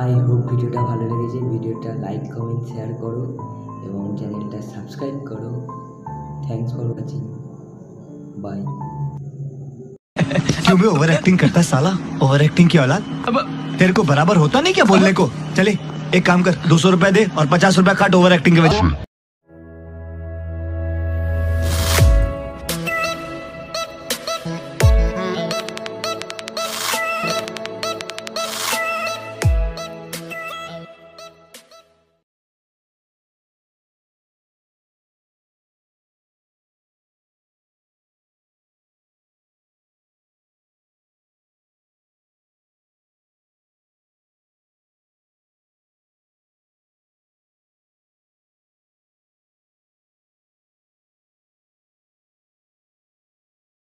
I hope video भलो लेगे। Video like comment share करो और चैनल सबसक्राइब करो। Thanks for watching. बाय। क्यों भी ओवर एक्टिंग करता साला? ओवर एक्टिंग की औलाद। अब तेरे को बराबर होता नहीं क्या बोलने को? चले एक काम कर, 200 रुपए दे और 50 रुपए काट ओवर एक्टिंग के वजह से।